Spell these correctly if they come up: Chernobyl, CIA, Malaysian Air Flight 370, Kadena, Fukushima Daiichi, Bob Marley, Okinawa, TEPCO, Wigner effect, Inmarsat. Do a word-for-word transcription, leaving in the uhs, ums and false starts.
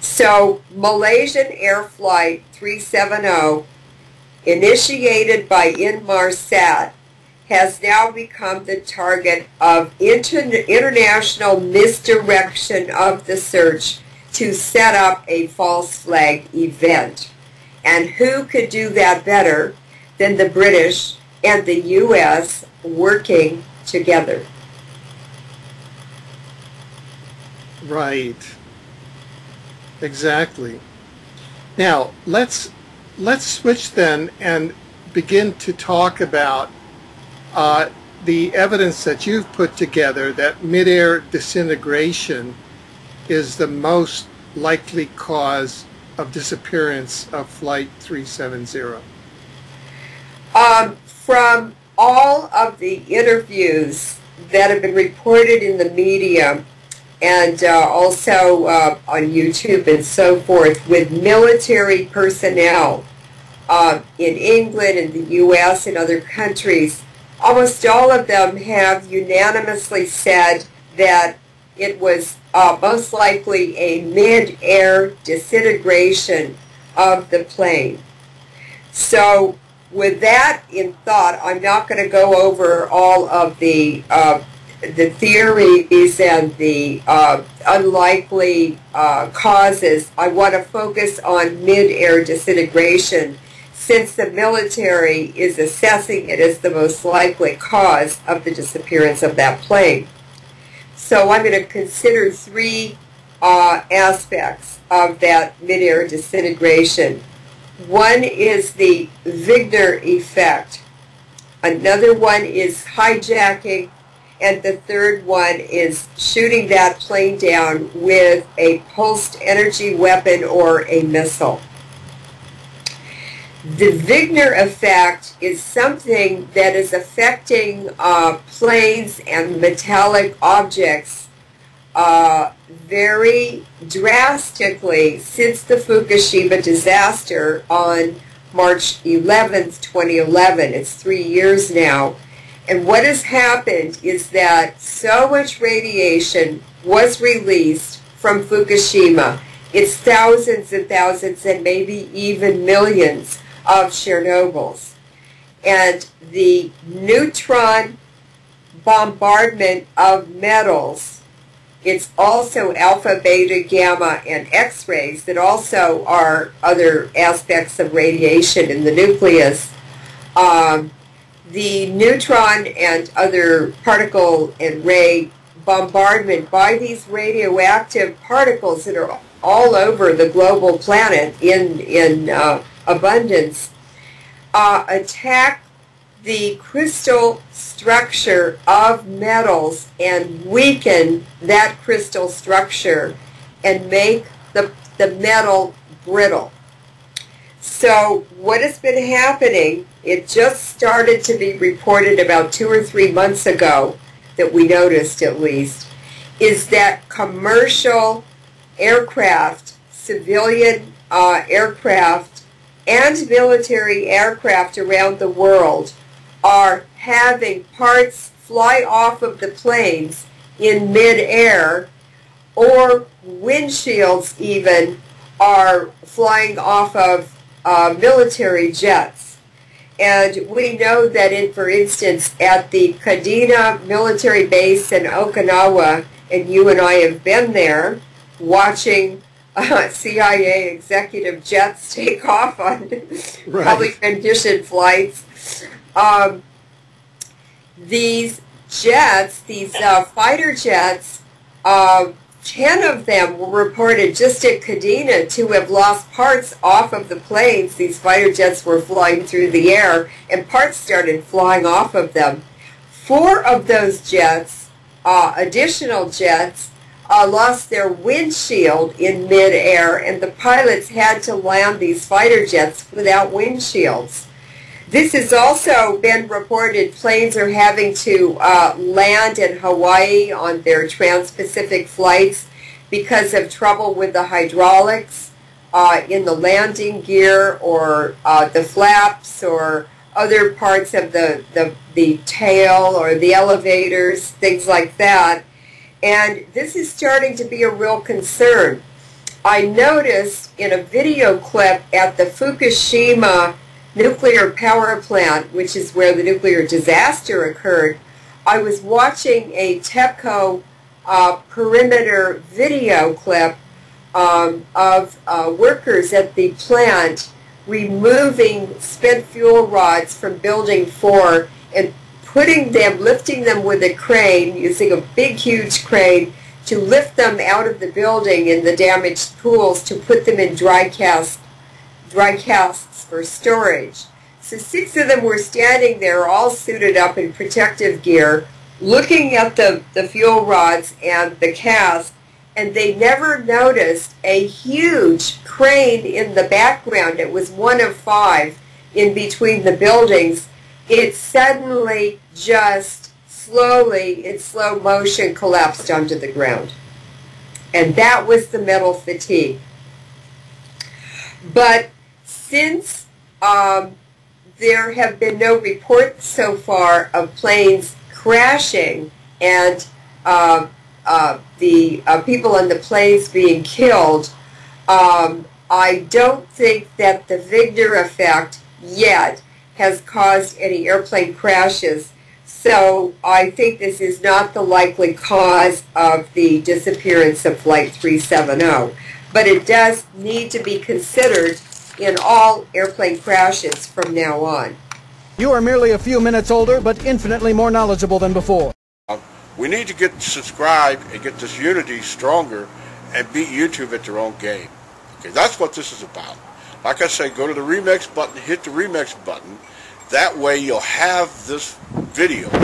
So Malaysian Air Flight three seventy, initiated by Inmarsat, has now become the target of inter international misdirection of the search to set up a false flag event. And who could do that better than the British and the U S working together? Right. Exactly. Now, let's let's switch then and begin to talk about uh, the evidence that you've put together that midair disintegration is the most likely cause of disappearance of Flight three seventy. Um, from all of the interviews that have been reported in the media, and uh, also uh, on YouTube and so forth, with military personnel uh, in England, in the U S, and other countries, almost all of them have unanimously said that it was uh, most likely a mid-air disintegration of the plane. So with that in thought, I'm not going to go over all of the uh, the theories and the uh, unlikely uh, causes. I want to focus on mid-air disintegration, since the military is assessing it as the most likely cause of the disappearance of that plane. So I'm going to consider three uh, aspects of that mid-air disintegration. One is the Wigner effect. Another one is hijacking. And the third one is shooting that plane down with a pulsed energy weapon or a missile. The Wigner effect is something that is affecting uh, planes and metallic objects uh, very drastically since the Fukushima disaster on March eleventh, twenty eleven. It's three years now. And what has happened is that so much radiation was released from Fukushima. It's thousands and thousands and maybe even millions of Chernobyls. And the neutron bombardment of metals, it's also alpha, beta, gamma, and X-rays that also are other aspects of radiation in the nucleus. Um, The neutron and other particle and ray bombardment by these radioactive particles that are all over the global planet in, in uh, abundance uh, attack the crystal structure of metals and weaken that crystal structure and make the, the metal brittle. So what has been happening, it just started to be reported about two or three months ago, that we noticed at least, is that commercial aircraft, civilian uh, aircraft, and military aircraft around the world are having parts fly off of the planes in midair, or windshields even are flying off of Uh, military jets. And we know that, in, for instance, at the Kadena military base in Okinawa, and you and I have been there watching uh, C I A executive jets take off on right. public condition flights. Um, these jets, these uh, fighter jets, uh, ten of them were reported just at Kadena to have lost parts off of the planes. These fighter jets were flying through the air, and parts started flying off of them. Four of those jets, uh, additional jets, uh, lost their windshield in midair, and the pilots had to land these fighter jets without windshields. This has also been reported. Planes are having to uh, land in Hawaii on their trans-Pacific flights because of trouble with the hydraulics uh, in the landing gear, or uh, the flaps, or other parts of the, the, the tail, or the elevators, things like that. And this is starting to be a real concern. I noticed in a video clip at the Fukushima nuclear power plant, which is where the nuclear disaster occurred, I was watching a TEPCO uh, perimeter video clip um, of uh, workers at the plant removing spent fuel rods from Building four and putting them, lifting them with a crane, using a big, huge crane, to lift them out of the building in the damaged pools to put them in dry cast, dry casts for storage. So six of them were standing there, all suited up in protective gear, looking at the, the fuel rods and the cast, and they never noticed a huge crane in the background. It was one of five in between the buildings. It suddenly just slowly, in slow motion, collapsed onto the ground. And that was the metal fatigue. But since um, there have been no reports so far of planes crashing and uh, uh, the uh, people on the planes being killed, um, I don't think that the Wigner effect yet has caused any airplane crashes. So I think this is not the likely cause of the disappearance of Flight three seventy, but it does need to be considered in all airplane crashes from now on. You are merely a few minutes older, but infinitely more knowledgeable than before. We need to get subscribed and get this unity stronger and beat YouTube at their own game. Okay, that's what this is about. Like I say, go to the remix button, hit the remix button. That way you'll have this video.